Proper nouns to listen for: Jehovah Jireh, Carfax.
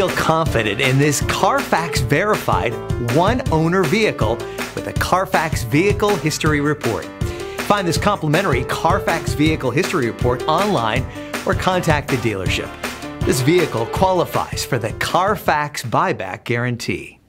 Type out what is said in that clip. feel confident in this Carfax verified one-owner vehicle with a Carfax Vehicle History Report. Find this complimentary Carfax Vehicle History Report online or contact the dealership. This vehicle qualifies for the Carfax Buyback Guarantee.